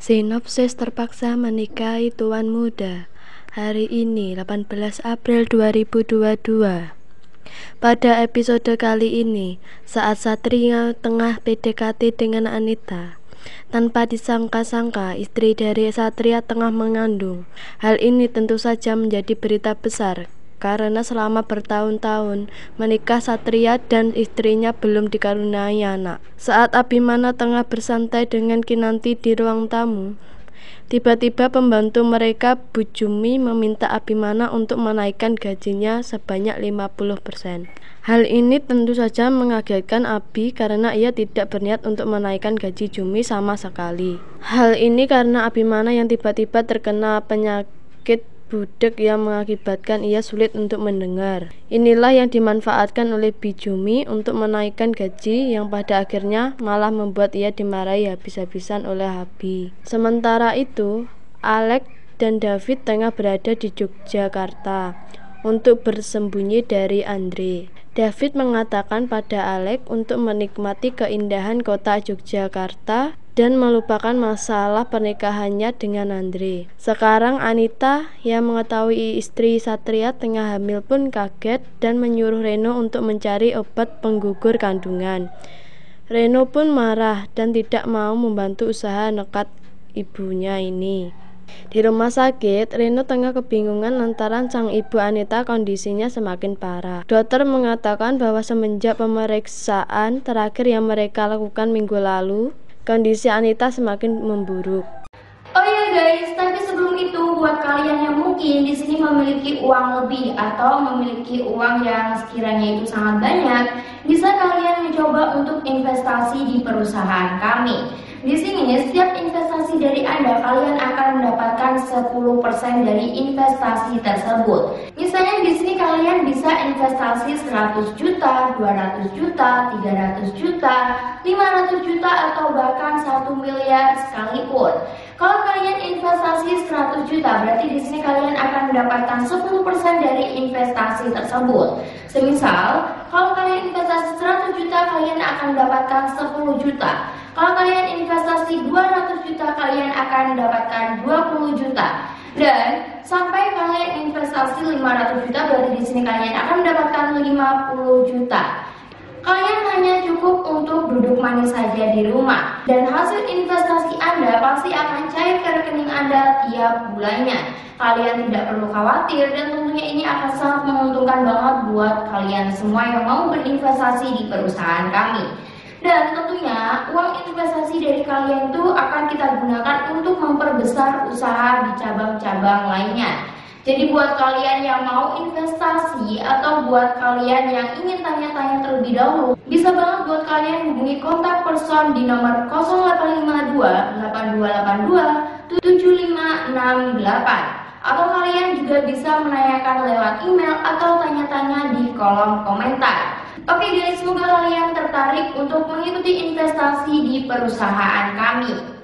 Sinopsis terpaksa menikahi tuan muda. Hari ini 18 April 2022. Pada episode kali ini, saat Satria tengah PDKT dengan Anita, tanpa disangka-sangka istri dari Satria tengah mengandung. Hal ini tentu saja menjadi berita besar, karena selama bertahun-tahun menikah Satria dan istrinya belum dikaruniai anak. Saat Abhimana tengah bersantai dengan Kinanti di ruang tamu, tiba-tiba pembantu mereka Bu Jumi meminta Abhimana untuk menaikkan gajinya sebanyak 50%. Hal ini tentu saja mengagetkan Abi karena ia tidak berniat untuk menaikkan gaji Jumi sama sekali. Hal ini karena Abhimana yang tiba-tiba terkena penyakit budek yang mengakibatkan ia sulit untuk mendengar. Inilah yang dimanfaatkan oleh Bu Jumi untuk menaikkan gaji yang pada akhirnya malah membuat ia dimarahi habis-habisan oleh Abi. Sementara itu, Alex dan David tengah berada di Yogyakarta untuk bersembunyi dari Andre. David mengatakan pada Alex untuk menikmati keindahan kota Yogyakarta dan melupakan masalah pernikahannya dengan Andre. Sekarang Anita yang mengetahui istri Satria tengah hamil pun kaget dan menyuruh Reno untuk mencari obat penggugur kandungan. Reno pun marah dan tidak mau membantu usaha nekat ibunya ini. Di rumah sakit, Reno tengah kebingungan lantaran sang ibu Anita kondisinya semakin parah. Dokter mengatakan bahwa semenjak pemeriksaan terakhir yang mereka lakukan minggu lalu, kondisi Anita semakin memburuk. Oh iya guys, tapi sebelum itu buat kalian yang mungkin di sini memiliki uang lebih atau memiliki uang yang sekiranya itu sangat banyak, bisa kalian mencoba untuk investasi di perusahaan kami. Di sini setiap investasi dari Anda kalian akan mendapatkan 10% dari investasi tersebut. Misalnya di sini kalian bisa investasi 100 juta, 200 juta, 300 juta, 500 juta atau bahkan 1 miliar sekalipun. Kalau kalian investasi 100 juta berarti di sini kalian akan mendapatkan 10% dari investasi tersebut. Semisal, kalau kalian investasi 100 juta kalian akan mendapatkan 10 juta. Kalau kalian investasi 200 juta kalian akan mendapatkan 20 juta. Dan sampai kalian investasi 500 juta berarti di sini kalian akan mendapatkan 50 juta. Kalian hanya cukup untuk duduk manis saja di rumah, dan hasil investasi Anda pasti akan cair ke rekening Anda tiap bulannya. Kalian tidak perlu khawatir, dan tentunya ini akan sangat menguntungkan banget buat kalian semua yang mau berinvestasi di perusahaan kami. Dan tentunya uang investasi dari kalian itu akan kita gunakan untuk memperbesar usaha di cabang-cabang lainnya. Jadi buat kalian yang mau investasi atau buat kalian yang ingin tanya-tanya terlebih dahulu, bisa banget buat kalian hubungi kontak person di nomor 0852-8282-7568. Atau kalian juga bisa menanyakan lewat email atau tanya-tanya di kolom komentar. Oke guys, semoga kalian tertarik untuk mengikuti investasi di perusahaan kami.